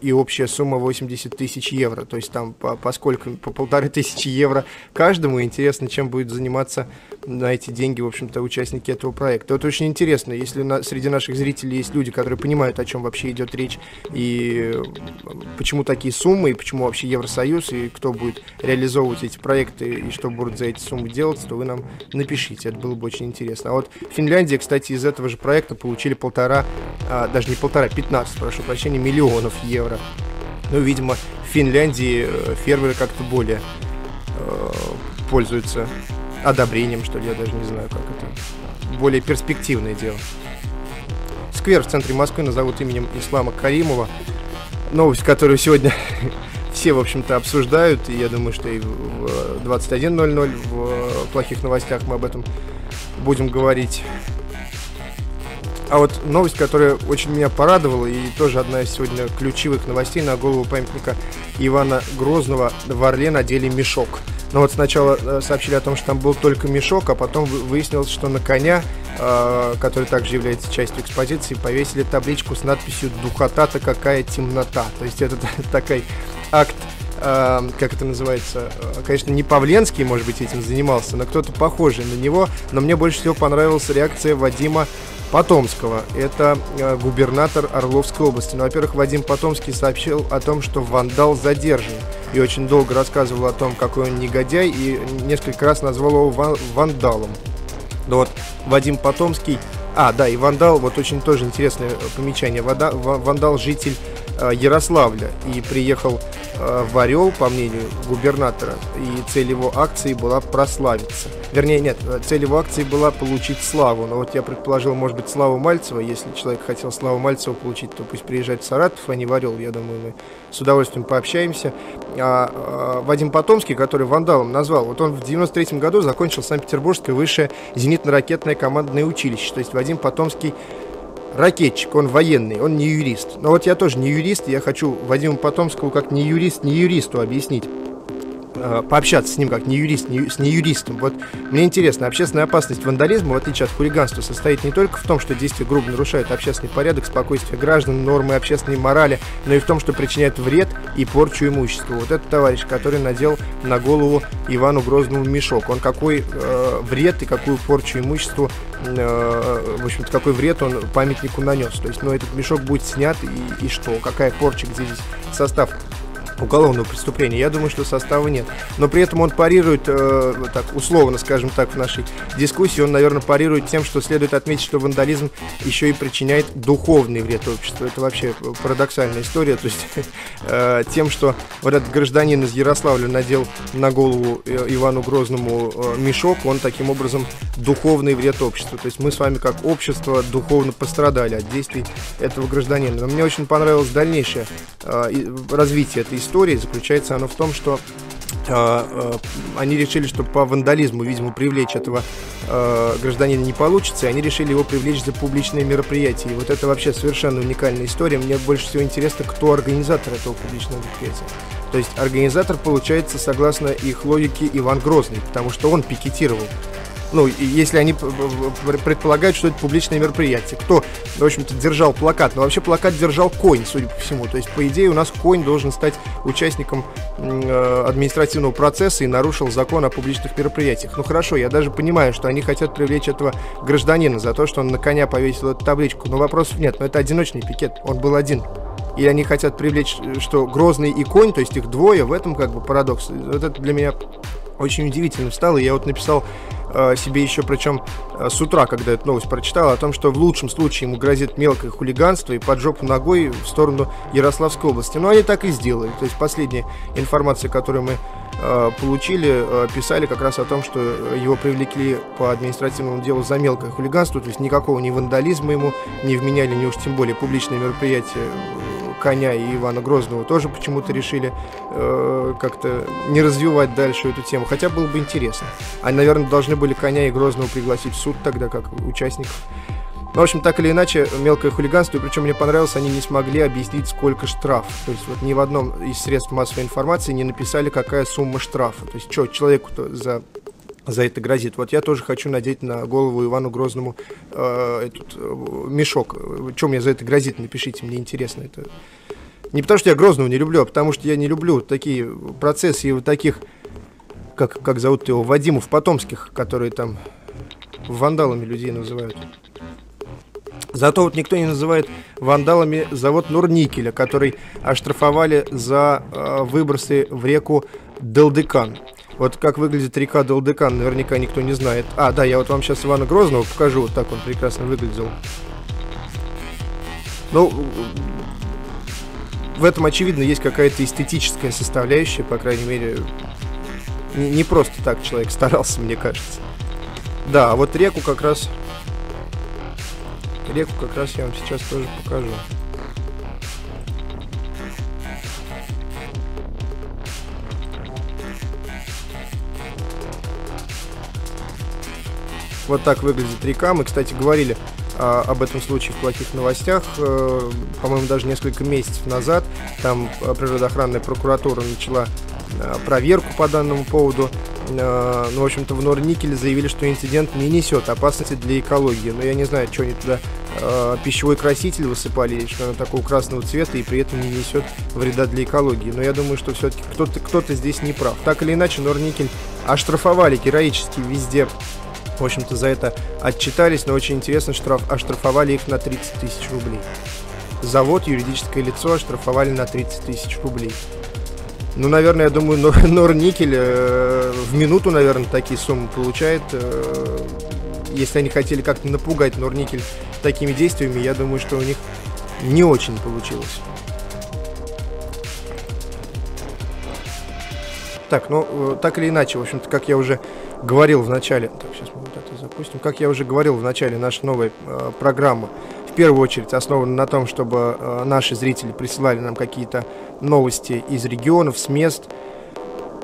и общая сумма восемьдесят тысяч евро. То есть там по, по сколько? По полторы тысячи евро каждому. Интересно, чем будет заниматься на эти деньги, в общем-то, участники этого проекта. Вот очень интересно, если на, среди наших зрителей есть люди, которые понимают, о чем вообще идет речь, и почему такие суммы, и почему вообще Евросоюз, и кто будет реализовывать эти проекты, и что будут за эти суммы делать, то вы нам напишите, это было бы очень интересно. А вот Финляндия, кстати, из этого же проекта получили полтора, а, даже не полтора, пятнадцать, прошу прощения, миллионов евро. Ну, видимо, в Финляндии фермеры как-то более э, пользуются одобрением, что ли, я даже не знаю, как это. Более перспективное дело. Сквер в центре Москвы назовут именем Ислама Каримова. Новость, которую сегодня все, в общем-то, обсуждают, и я думаю, что и в двадцать один ноль ноль в плохих новостях мы об этом будем говорить. А вот новость, которая очень меня порадовала, и тоже одна из сегодня ключевых новостей: на голову памятника Ивана Грозного в Орле надели мешок. Но вот сначала сообщили о том, что там был только мешок, а потом выяснилось, что на коня, который также является частью экспозиции, повесили табличку с надписью «Духота-то какая темнота». То есть это такой акт, как это называется, конечно, не Павленский, может быть, этим занимался, но кто-то похожий на него. Но мне больше всего понравилась реакция Вадима Потомского. Это губернатор Орловской области. Ну, во-первых, Вадим Потомский сообщил о том, что вандал задержан, и очень долго рассказывал о том, какой он негодяй, и несколько раз назвал его вандалом. Да вот, Вадим Потомский... А, да, и вандал, вот очень тоже интересное помечание. Вода, вандал — житель э, Ярославля, и приехал э, в Орел, по мнению губернатора, и цель его акции была прославиться. Вернее, нет, цель его акции была получить славу. Но вот я предположил, может быть, славу Мальцева. Если человек хотел славу Мальцева получить, то пусть приезжает в Саратов, а не в Орел. Я думаю, мы с удовольствием пообщаемся. А, а, Вадим Потомский, который вандалом назвал, вот он в девяносто третьем году закончил Санкт-Петербургское высшее зенитно-ракетное командное училище. То есть Вадим Потомский ракетчик, он военный, он не юрист. Но вот я тоже не юрист, и я хочу Вадиму Потомскому как не юрист, не юристу объяснить, пообщаться с ним как не юрист, не, с неюристом. Вот мне интересно, общественная опасность вандализма, в отличие от хулиганства, состоит не только в том, что действия грубо нарушают общественный порядок, спокойствие граждан, нормы общественной морали, но и в том, что причиняют вред и порчу имуществу. Вот этот товарищ, который надел на голову Ивану Грозному мешок, он какой э, вред и какую порчу имуществу, э, в общем-то, какой вред он памятнику нанес. То есть, ну, этот мешок будет снят, и, и что? Какая порча, где здесь состав уголовного преступления? Я думаю, что состава нет. Но при этом он парирует, э, так, условно, скажем так, в нашей дискуссии, он, наверное, парирует тем, что следует отметить, что вандализм еще и причиняет духовный вред обществу. Это вообще парадоксальная история. То есть э, тем, что вот этот гражданин из Ярославля надел на голову э, Ивану Грозному э, мешок, он таким образом духовный вред обществу. То есть мы с вами как общество духовно пострадали от действий этого гражданина. Но мне очень понравилось дальнейшее э, развитие этой истории. Истории заключается оно в том, что э, э, они решили, что по вандализму, видимо, привлечь этого э, гражданина не получится, и они решили его привлечь за публичные мероприятия. И вот это вообще совершенно уникальная история. Мне больше всего интересно, кто организатор этого публичного мероприятия. То есть организатор, получается, согласно их логике, Иван Грозный, потому что он пикетировал. Ну, если они предполагают, что это публичное мероприятие. Кто, в общем-то, держал плакат? Ну, вообще плакат держал конь, судя по всему. То есть, по идее, у нас конь должен стать участником э, административного процесса и нарушил закон о публичных мероприятиях. Ну, хорошо, я даже понимаю, что они хотят привлечь этого гражданина за то, что он на коня повесил эту табличку. Но вопросов нет, но это одиночный пикет, он был один. И они хотят привлечь, что Грозный и конь, то есть их двое, в этом как бы парадокс. Вот это для меня очень удивительно стало, и я вот написал себе еще, причем с утра, когда эту новость прочитал, о том, что в лучшем случае ему грозит мелкое хулиганство и под жопу ногой в сторону Ярославской области. Но они так и сделали. То есть последняя информация, которую мы э, получили, э, писали как раз о том, что его привлекли по административному делу за мелкое хулиганство. То есть никакого ни вандализма ему не вменяли, ни уж тем более публичные мероприятия коня и Ивана Грозного тоже почему-то решили э, как-то не развивать дальше эту тему. Хотя было бы интересно. Они, наверное, должны были коня и Грозного пригласить в суд тогда, как участников. Ну, в общем, так или иначе, мелкое хулиганство. И причем мне понравилось, они не смогли объяснить, сколько штраф. То есть вот ни в одном из средств массовой информации не написали, какая сумма штрафа. То есть что человеку-то за... за это грозит. Вот я тоже хочу надеть на голову Ивану Грозному э, этот э, мешок. Чем мне за это грозит, напишите, мне интересно это. Не потому что я Грозного не люблю, а потому что я не люблю такие процессы и вот таких, как, как зовут его, Вадимов Потомских, которые там вандалами людей называют. Зато вот никто не называет вандалами завод Норникеля, который оштрафовали за э, выбросы в реку Далдыкан. Вот как выглядит река Далдыкан, наверняка никто не знает. А, да, я вот вам сейчас Ивана Грозного покажу, вот так он прекрасно выглядел. Ну, в этом, очевидно, есть какая-то эстетическая составляющая, по крайней мере, не просто так человек старался, мне кажется. Да, а вот реку как раз, реку как раз я вам сейчас тоже покажу. Вот так выглядит река. Мы, кстати, говорили а, об этом случае в плохих новостях, а, по-моему, даже несколько месяцев назад. Там природоохранная прокуратура начала а, проверку по данному поводу. А, ну, в общем-то, в Норникеле заявили, что инцидент не несет опасности для экологии. Но я не знаю, что они туда а, пищевой краситель высыпали, что она такого красного цвета и при этом не несет вреда для экологии. Но я думаю, что все-таки кто-то, кто-то здесь не прав. Так или иначе, Норникель оштрафовали героически везде. В общем-то, за это отчитались, но очень интересно, штраф, оштрафовали их на тридцать тысяч рублей. Завод, юридическое лицо оштрафовали на тридцать тысяч рублей. Ну, наверное, я думаю, Норникель э, в минуту, наверное, такие суммы получает. Э, если они хотели как-то напугать Норникель такими действиями, я думаю, что у них не очень получилось. Так, ну, так или иначе, в общем-то, как я уже говорил в начале... Так, сейчас мы вот это запустим. Как я уже говорил в начале, наша новая э, программа в первую очередь основана на том, чтобы э, наши зрители присылали нам какие-то новости из регионов, с мест.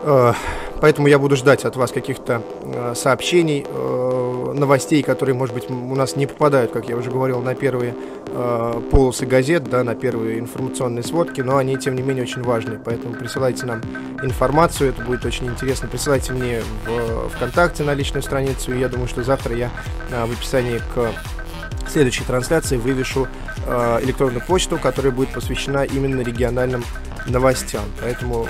Э, поэтому я буду ждать от вас каких-то э, сообщений, э, новостей, которые, может быть, у нас не попадают, как я уже говорил, на первые э, полосы газет, да, на первые информационные сводки, но они, тем не менее, очень важны. Поэтому присылайте нам информацию, это будет очень интересно. Присылайте мне в ВКонтакте на личную страницу, и я думаю, что завтра я э, в описании к следующей трансляции вывешу э, электронную почту, которая будет посвящена именно региональным новостям. Поэтому...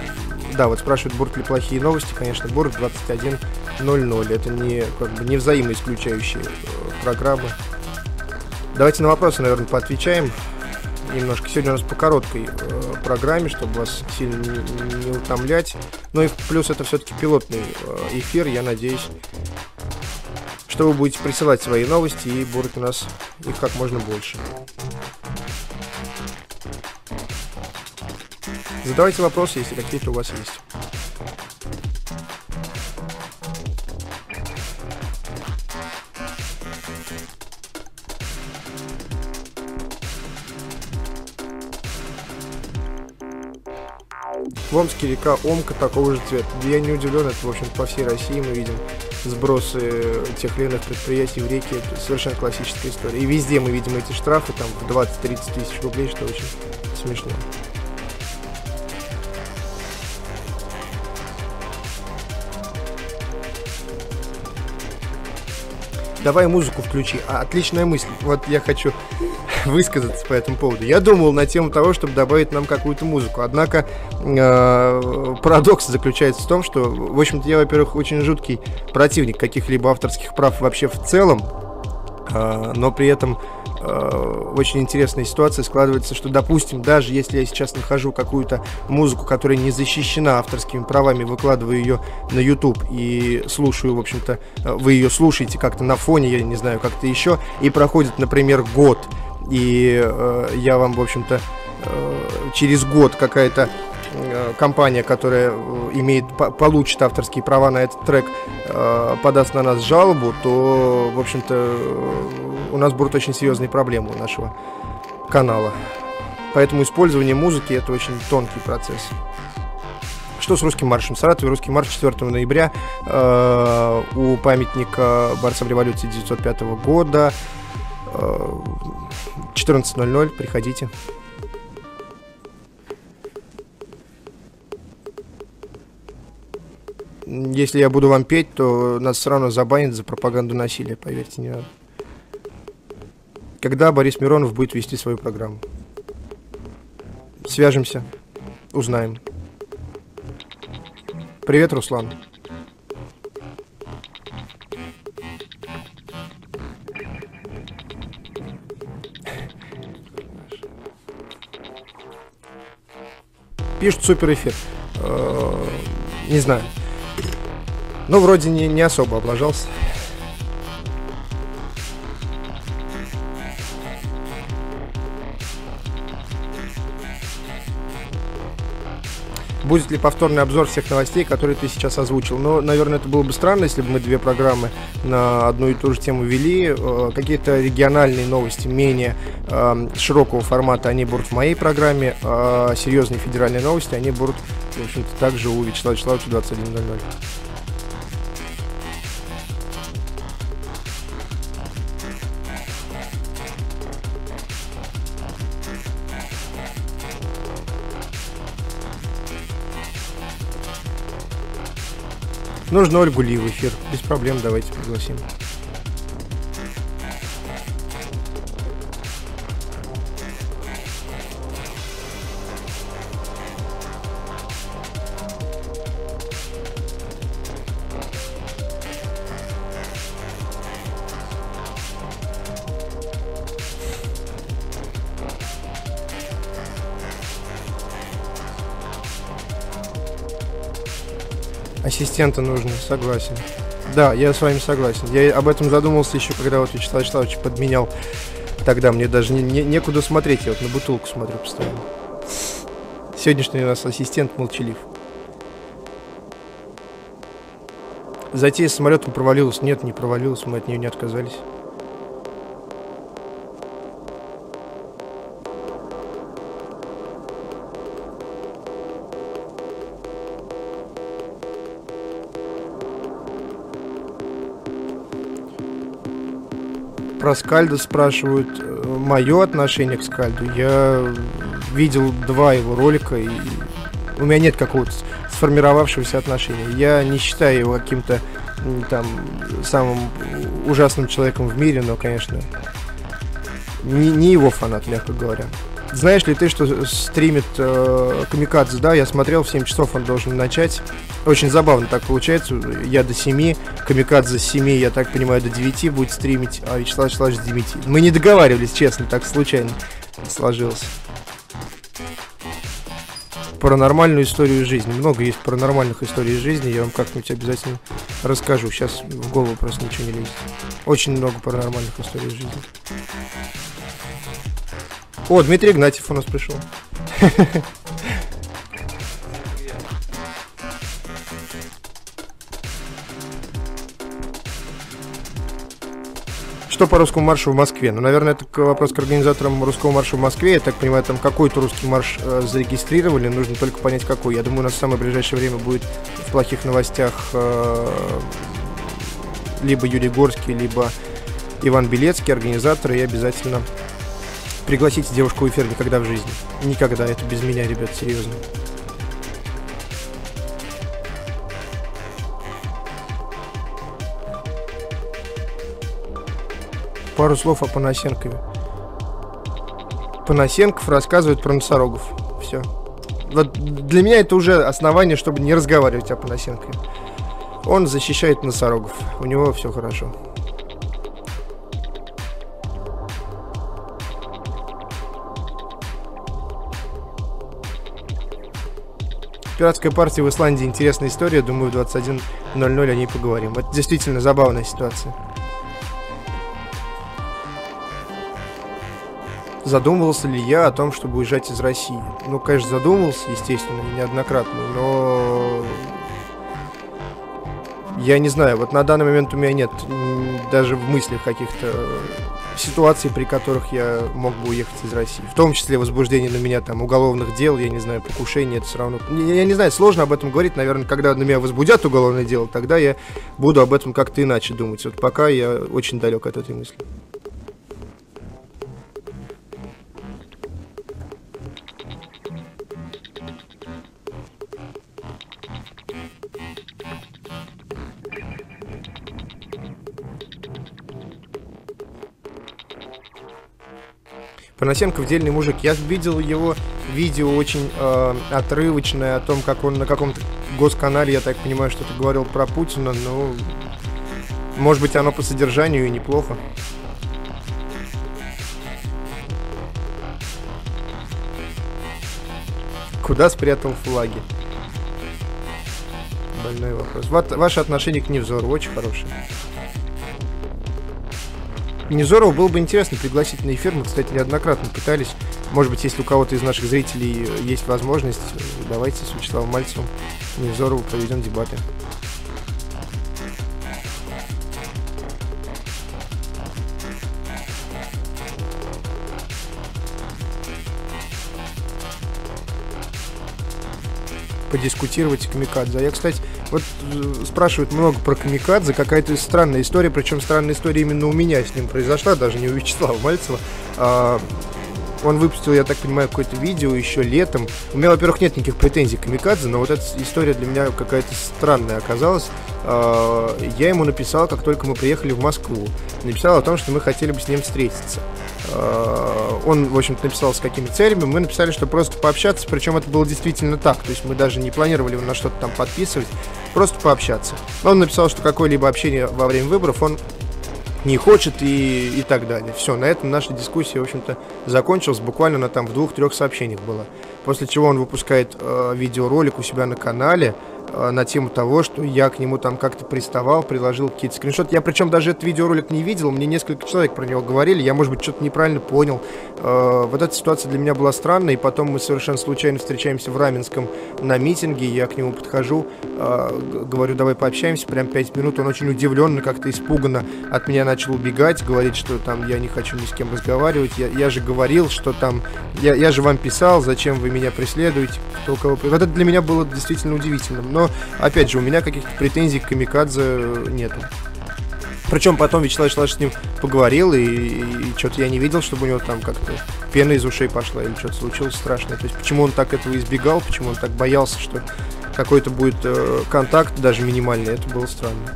Да, вот спрашивают, будут ли плохие новости. Конечно, будут двадцать один ноль ноль. Это не, как бы, не взаимоисключающие программы. Давайте на вопросы, наверное, поотвечаем немножко. Сегодня у нас по короткой э, программе, чтобы вас сильно не, не утомлять. Ну и плюс это все-таки пилотный эфир. Я надеюсь, что вы будете присылать свои новости, и будут у нас их как можно больше. Задавайте вопросы, если какие-то у вас есть. В Омске река Омка такого же цвета. Я не удивлен, это, в общем, по всей России мы видим сбросы тех или иных предприятий в реки. Это совершенно классическая история. И везде мы видим эти штрафы, там, в двадцать-тридцать тысяч рублей, что очень смешно. Давай музыку включи. А, отличная мысль. Вот я хочу высказаться по этому поводу. Я думал на тему того, чтобы добавить нам какую-то музыку. Однако э, парадокс заключается в том, что, в общем-то, я, во-первых, очень жуткий противник каких-либо авторских прав вообще в целом. Э, но при этом э, очень интересная ситуация складывается, что, допустим, даже если я сейчас нахожу какую-то музыку, которая не защищена авторскими правами, выкладываю ее на YouTube и слушаю, в общем-то, вы ее слушаете как-то на фоне, я не знаю, как-то еще, и проходит, например, год, и э, я вам, в общем-то, э, через год какая-то компания, которая имеет, получит авторские права на этот трек, подаст на нас жалобу, то, в общем-то, у нас будут очень серьезные проблемы у нашего канала. Поэтому использование музыки — это очень тонкий процесс. Что с русским маршем? В Саратове русский марш четвёртого ноября э, у памятника борцам революции тысяча девятьсот пятого года. Э, четырнадцать ноль ноль, приходите. Если я буду вам петь, то нас все равно забанят за пропаганду насилия, поверьте, не надо. Когда Борис Миронов будет вести свою программу? Свяжемся, узнаем. Привет, Руслан. Пишут суперэфир. Не знаю. Ну, вроде не, не особо облажался. Будет ли повторный обзор всех новостей, которые ты сейчас озвучил? Ну, наверное, это было бы странно, если бы мы две программы на одну и ту же тему вели. Какие-то региональные новости менее э, широкого формата, они будут в моей программе. А серьезные федеральные новости, они будут, в общем-то, также у Вячеслава Вячеславовича двадцать один ноль ноль. Нужно Ольгу Ли в эфир. Без проблем, давайте пригласим. Ассистента нужно, согласен. Да, я с вами согласен. Я об этом задумался еще, когда вот Вячеслав Вячеславович подменял. Тогда мне даже не, не, некуда смотреть, я вот на бутылку смотрю постоянно. Сегодняшний у нас ассистент молчалив. Затея с самолетом провалилась. Нет, не провалилась, мы от нее не отказались. Про Скальду спрашивают мое отношение к Скальду. Я видел два его ролика, и у меня нет какого-то сформировавшегося отношения. Я не считаю его каким-то там самым ужасным человеком в мире, но, конечно, не, не его фанат, мягко говоря. Знаешь ли ты, что стримит э, Камикадзе? Да, я смотрел, в семь часов он должен начать. Очень забавно так получается. Я до семи, Камикадзе с семи, я так понимаю, до девяти будет стримить, а Вячеслав Вячеславович с девяти. Мы не договаривались, честно, так случайно сложилось. Паранормальную историю жизни. Много есть паранормальных историй жизни, я вам как-нибудь обязательно расскажу. Сейчас в голову просто ничего не лезет. Очень много паранормальных историй жизни. О, Дмитрий Игнатьев у нас пришел. Что по русскому маршу в Москве? Ну, наверное, это вопрос к организаторам русского марша в Москве. Я так понимаю, там какой-то русский марш э, зарегистрировали. Нужно только понять, какой. Я думаю, у нас в самое ближайшее время будет в плохих новостях э, либо Юрий Горский, либо Иван Белецкий, организаторы. И обязательно... Пригласите девушку в эфир никогда в жизни. Никогда, это без меня, ребят, серьезно. Пару слов о Панасенкове. Панасенков рассказывает про носорогов. Все. Вот для меня это уже основание, чтобы не разговаривать о Панасенкове. Он защищает носорогов. У него все хорошо. Пиратская партия в Исландии. Интересная история. Думаю, в двадцать один ноль ноль о ней поговорим. Это действительно забавная ситуация. Задумывался ли я о том, чтобы уезжать из России? Ну, конечно, задумывался, естественно, неоднократно, но... Я не знаю, вот на данный момент у меня нет даже в мыслях каких-то ситуаций, при которых я мог бы уехать из России. В том числе возбуждение на меня там уголовных дел, я не знаю, покушение, это все равно... Я не знаю, сложно об этом говорить, наверное, когда на меня возбудят уголовное дело, тогда я буду об этом как-то иначе думать. Вот пока я очень далек от этой мысли. Панасенков дельный мужик. Я видел его видео очень э, отрывочное о том, как он на каком-то госканале, я так понимаю, что-то говорил про Путина, но может быть оно по содержанию и неплохо. Куда спрятал флаги? Больной вопрос. Ва ваше отношение к Невзорову очень хорошее. Невзорова было бы интересно пригласить на эфир. Мы, кстати, неоднократно пытались. Может быть, если у кого-то из наших зрителей есть возможность, давайте с Вячеславом Мальцевым Невзорову проведем дебаты. Подискутировать Камикадзе. А я, кстати, вот спрашивают много про Камикадзе. Какая-то странная история, причем странная история именно у меня с ним произошла, даже не у Вячеслава Мальцева. А, Он выпустил, я так понимаю, какое-то видео еще летом. У меня, во-первых, нет никаких претензий к Камикадзе, но вот эта история для меня какая-то странная оказалась. Я ему написал, как только мы приехали в Москву, написал о том, что мы хотели бы с ним встретиться. Он, в общем-то, написал, с какими целями. Мы написали, что просто пообщаться, причем это было действительно так. То есть мы даже не планировали на что-то там подписывать, просто пообщаться. Он написал, что какое-либо общение во время выборов он не хочет, и, и так далее. Все, на этом наша дискуссия, в общем-то, закончилась. Буквально она там в двух-трех сообщениях была. После чего он выпускает э, видеоролик у себя на канале э, на тему того, что я к нему там как-то приставал, приложил какие-то скриншоты. Я причем даже этот видеоролик не видел, мне несколько человек про него говорили, я, может быть, что-то неправильно понял. Э, вот эта ситуация для меня была странная, и потом мы совершенно случайно встречаемся в Раменском на митинге, я к нему подхожу, э, говорю, давай пообщаемся, прям пять минут, он очень удивленно, как-то испуганно от меня начал убегать, говорит, что там я не хочу ни с кем разговаривать, я, я же говорил, что там, я, я же вам писал, зачем вы меня преследуете, кто кого... Вот это для меня было действительно удивительным, но, опять же, у меня каких-то претензий к Камикадзе нету. Причем потом Вячеслав Вячеславович с ним поговорил, и, и, и что-то я не видел, чтобы у него там как-то пена из ушей пошла, или что-то случилось страшное. То есть почему он так этого избегал, почему он так боялся, что какой-то будет э, контакт, даже минимальный, это было странно.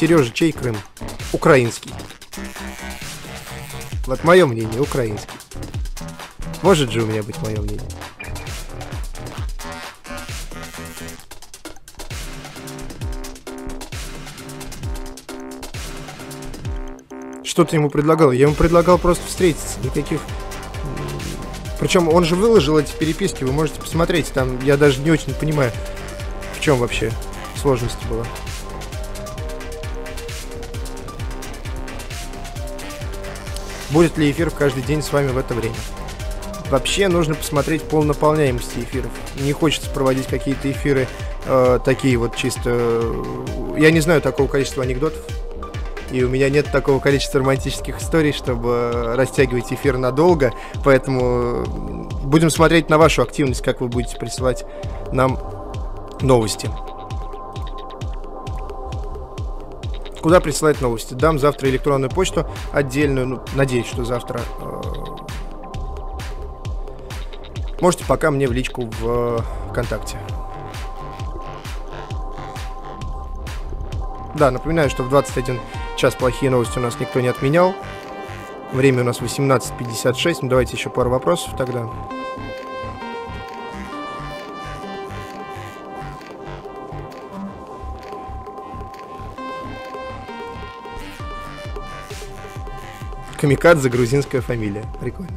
Сережа, чей Крым? Украинский. Вот мое мнение, украинский. Может же у меня быть мое мнение. Что ты ему предлагал? Я ему предлагал просто встретиться. Никаких... Причем он же выложил эти переписки, вы можете посмотреть. Там я даже не очень понимаю, в чем вообще сложность была. Будет ли эфир в каждый день с вами в это время? Вообще нужно посмотреть пол наполняемости эфиров. Не хочется проводить какие-то эфиры э, такие вот чисто... Я не знаю такого количества анекдотов. И у меня нет такого количества романтических историй, чтобы растягивать эфир надолго. Поэтому будем смотреть на вашу активность, как вы будете присылать нам новости. Куда присылать новости? Дам завтра электронную почту отдельную. Ну, надеюсь, что завтра. Можете пока мне в личку в ВКонтакте. Да, напоминаю, что в двадцать один час плохие новости у нас никто не отменял. Время у нас восемнадцать пятьдесят шесть. Ну, давайте еще пару вопросов тогда. Камикадзе, грузинская фамилия. Прикольно.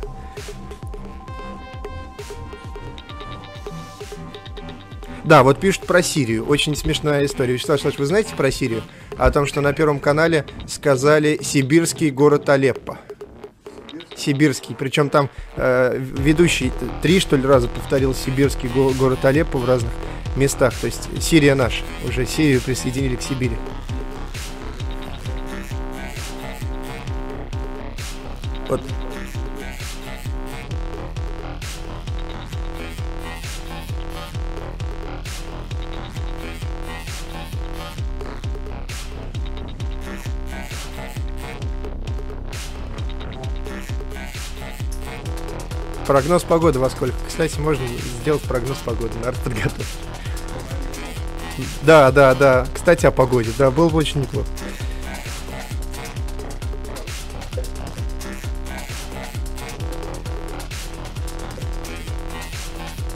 Да, вот пишут про Сирию. Очень смешная история. Вячеслав Вячеславович, вы знаете про Сирию? О том, что на Первом канале сказали сибирский город Алеппо. Сибирский. Причем там э, ведущий три, что ли, раза повторил сибирский го- город Алеппо в разных местах. То есть Сирия наша. Уже Сирию присоединили к Сибири. Вот. Прогноз погоды во сколько? Кстати, можно сделать прогноз погоды, надо подготовить. Да, да, да. Кстати, о погоде. Да, было бы очень неплохо.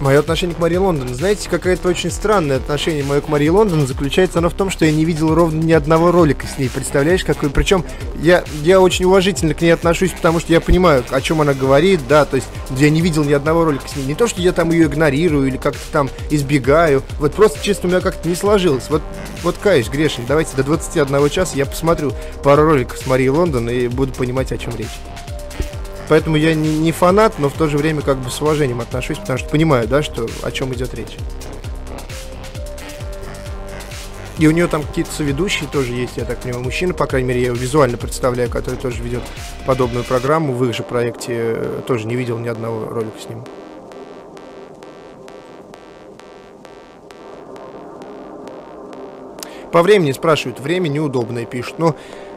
Мое отношение к Марии Лондон. Знаете, какое-то очень странное отношение мое к Марии Лондон. Заключается оно в том, что я не видел ровно ни одного ролика с ней. Представляешь, какой? Причем я, я очень уважительно к ней отношусь, потому что я понимаю, о чем она говорит, да, то есть я не видел ни одного ролика с ней. Не то, что я там ее игнорирую или как-то там избегаю. Вот просто, честно, у меня как-то не сложилось. Вот, вот каюсь, грешен. Давайте до двадцати одного часа я посмотрю пару роликов с Марией Лондон и буду понимать, о чем речь. Поэтому я не, не фанат, но в то же время как бы с уважением отношусь, потому что понимаю, да, что, о чем идет речь. И у нее там какие-то соведущие тоже есть, я так понимаю, мужчина, по крайней мере, я его визуально представляю, который тоже ведет подобную программу. В их же проекте тоже не видел ни одного ролика с ним. По времени спрашивают, время неудобное пишут. Но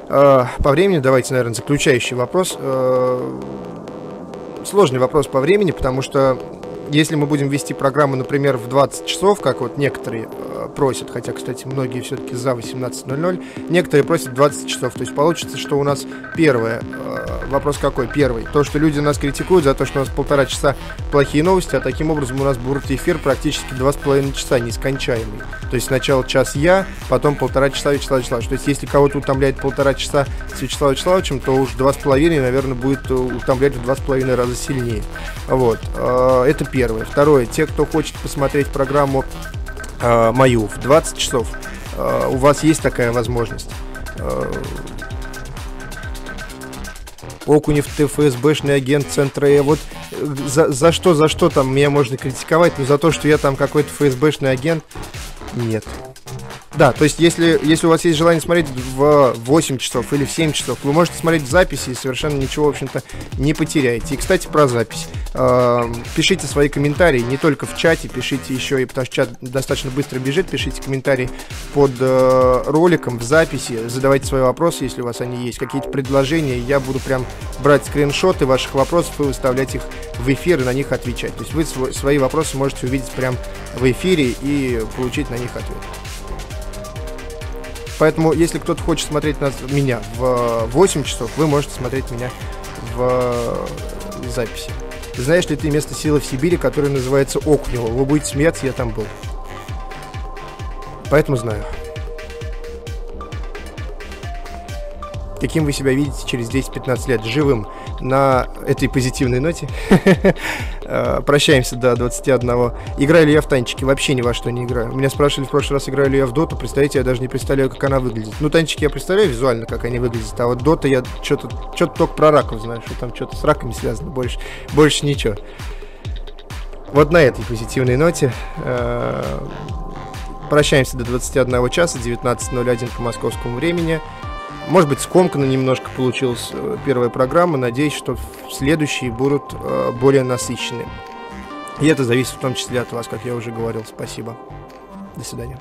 э, по времени давайте, наверное, заключающий вопрос. Э, сложный вопрос по времени, потому что если мы будем вести программу, например, в двадцать часов, как вот некоторые э, просят, хотя, кстати, многие все-таки за восемнадцать ноль ноль, некоторые просят двадцать часов. То есть получится, что у нас первое. Э, вопрос какой? Первый. То, что люди нас критикуют за то, что у нас полтора часа плохие новости, а таким образом у нас будет эфир практически два с половиной часа, нескончаемый. То есть сначала час я, потом полтора часа Вячеслава Вячеславовича. То есть если кого-то утомляет полтора часа с Вячеславом Вячеславовичем, то уж два с половиной, наверное, будет утомлять в два с половиной раза сильнее. Вот. Э, это первое. Первое. Второе. Те, кто хочет посмотреть программу э, мою в двадцать часов, э, у вас есть такая возможность. Э, Окунев, ты ФСБшный агент Центра Э. Вот за, за что, за что там меня можно критиковать? Но за то, что я там какой-то ФСБшный агент? Нет. Да, то есть если, если у вас есть желание смотреть в восемь часов или в семь часов, вы можете смотреть в записи и совершенно ничего, в общем-то, не потеряете. И, кстати, про запись. Э-э- пишите свои комментарии, не только в чате, пишите еще, и потому что чат достаточно быстро бежит, пишите комментарии под э- роликом в записи, задавайте свои вопросы, если у вас они есть, какие-то предложения. Я буду прям брать скриншоты ваших вопросов и выставлять их в эфир и на них отвечать. То есть вы св- свои вопросы можете увидеть прям в эфире и получить на них ответ. Поэтому, если кто-то хочет смотреть нас, меня в восемь часов, вы можете смотреть меня в записи. Знаешь ли ты место силы в Сибири, которое называется Окунево? Вы будете смеяться, я там был. Поэтому знаю. Каким вы себя видите через десять-пятнадцать лет? Живым. На этой позитивной ноте прощаемся до двадцати одного. Играю ли я в танчики? Вообще ни во что не играю. Меня спрашивали в прошлый раз, играю ли я в доту. Представляете, я даже не представляю, как она выглядит. Ну, танчики я представляю визуально, как они выглядят. А вот дота я что-то только про раков знаю, что там что-то с раками связано. Больше, больше ничего. Вот на этой позитивной ноте прощаемся до двадцати одного часа, девятнадцать ноль один по московскому времени. Может быть, скомканно немножко получилась первая программа. Надеюсь, что следующие будут э, более насыщенные. И это зависит в том числе от вас, как я уже говорил. Спасибо. До свидания.